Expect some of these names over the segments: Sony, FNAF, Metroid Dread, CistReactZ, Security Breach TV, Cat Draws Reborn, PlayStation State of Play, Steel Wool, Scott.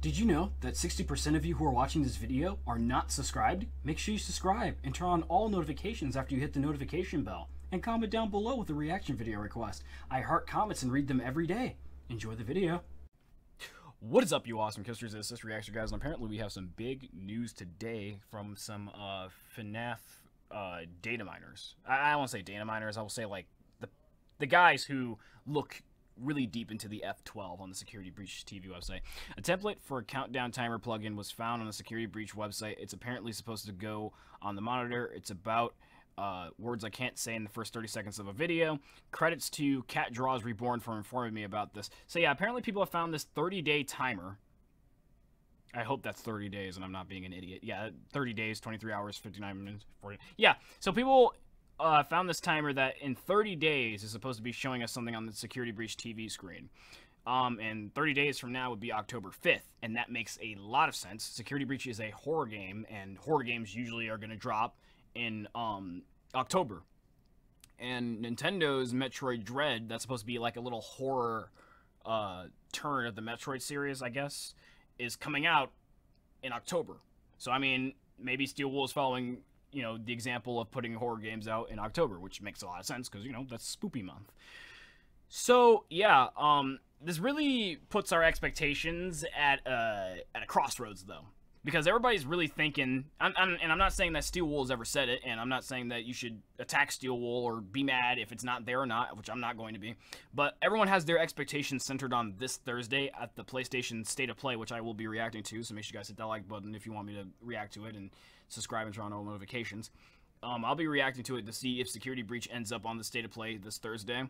Did you know that 60% of you who are watching this video are not subscribed? Make sure you subscribe and turn on all notifications after you hit the notification bell. And comment down below with a reaction video request. I heart comments and read them every day. Enjoy the video. What is up, you awesome kisters? This is CistReactZ, guys, and apparently we have some big news today from some FNAF data miners. I won't say data miners, I will say like the guys who look really deep into the F12 on the Security Breach TV website. A template for a countdown timer plugin was found on the Security Breach website. It's apparently supposed to go on the monitor. It's about words I can't say in the first 30 seconds of a video. Credits to Cat Draws Reborn for informing me about this. So yeah, apparently people have found this 30-day timer. I hope that's 30 days and I'm not being an idiot. Yeah, 30 days, 23 hours, 59 minutes, 40. Yeah, so people found this timer that in 30 days is supposed to be showing us something on the Security Breach TV screen. And 30 days from now would be October 5th, and that makes a lot of sense. Security Breach is a horror game, and horror games usually are going to drop in October. And Nintendo's Metroid Dread, that's supposed to be like a little horror turn of the Metroid series, I guess, is coming out in October. So, I mean, maybe Steel Wool is following, you know, the example of putting horror games out in October, which makes a lot of sense because, you know, that's spoopy month. So, yeah, this really puts our expectations at a crossroads, though, because everybody's really thinking, and I'm not saying that Steel Wool has ever said it, and I'm not saying that you should attack Steel Wool or be mad if it's not there or not, which I'm not going to be, but everyone has their expectations centered on this Thursday at the PlayStation State of Play, which I will be reacting to, so make sure you guys hit that like button if you want me to react to it, and subscribe and turn on all notifications. I'll be reacting to it to see if Security Breach ends up on the State of Play this Thursday,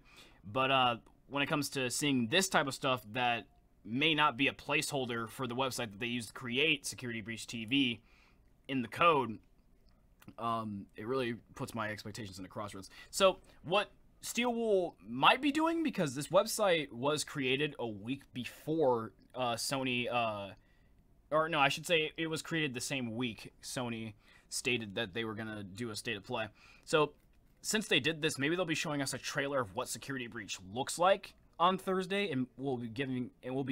but when it comes to seeing this type of stuff that may not be a placeholder for the website that they use to create Security Breach TV in the code, it really puts my expectations in a crossroads. So what Steel Wool might be doing, because this website was created a week before Sony, or no, I should say it was created the same week Sony stated that they were going to do a State of Play. So since they did this, maybe they'll be showing us a trailer of what Security Breach looks like on Thursday, and we'll be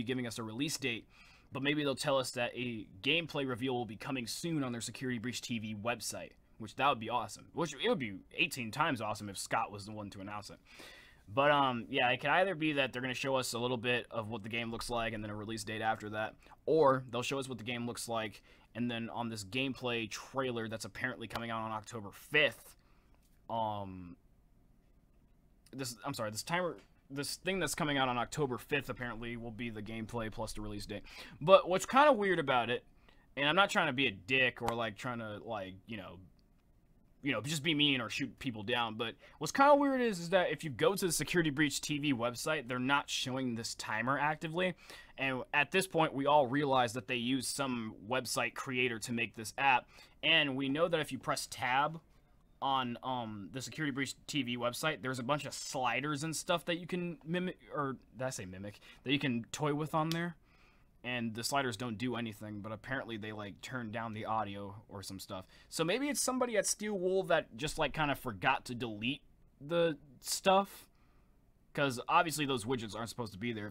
giving us a release date, but maybe they'll tell us that a gameplay reveal will be coming soon on their Security Breach TV website, which that would be awesome. Which it would be 18 times awesome if Scott was the one to announce it. But yeah, it could either be that they're gonna show us a little bit of what the game looks like and then a release date after that, or they'll show us what the game looks like and then on this gameplay trailer that's apparently coming out on October 5th. This thing that's coming out on October 5th apparently will be the gameplay plus the release date. But what's kind of weird about it, and I'm not trying to be a dick or like trying to like, you know, just be mean or shoot people down, but what's kind of weird is that if you go to the Security Breach TV website, they're not showing this timer actively. And at this point, we all realize that they use some website creator to make this app. And we know that if you press tab on the Security Breach TV website, there's a bunch of sliders and stuff that you can mimic, or did I say mimic, that you can toy with on there, and the sliders don't do anything, but apparently they like turn down the audio or some stuff. So maybe it's somebody at Steel Wool that just like kind of forgot to delete the stuff, because obviously those widgets aren't supposed to be there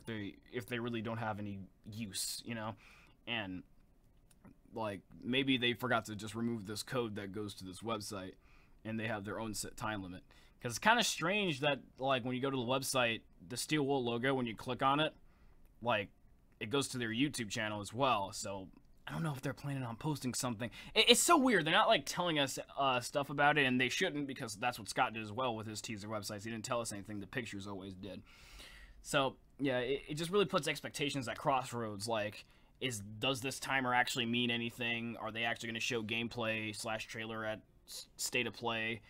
if they really don't have any use, you know. And like maybe they forgot to just remove this code that goes to this website, and they have their own set time limit. Because it's kind of strange that, like, when you go to the website, the Steel Wool logo, when you click on it, like, it goes to their YouTube channel as well. So, I don't know if they're planning on posting something. It's so weird. They're not, like, telling us stuff about it, and they shouldn't, because that's what Scott did as well with his teaser websites. He didn't tell us anything. The pictures always did. So, yeah, it just really puts expectations at crossroads, like, does this timer actually mean anything? Are they actually going to show gameplay / trailer at State of Play?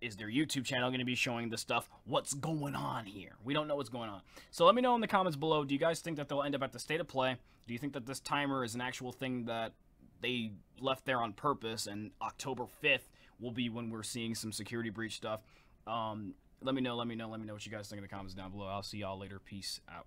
Is their YouTube channel going to be showing this stuff? What's going on here? We don't know what's going on. So let me know in the comments below, do you guys think that they'll end up at the State of Play? Do you think that this timer is an actual thing that they left there on purpose, and October 5th will be when we're seeing some Security Breach stuff? Let me know what you guys think in the comments down below. I'll see y'all later. Peace out.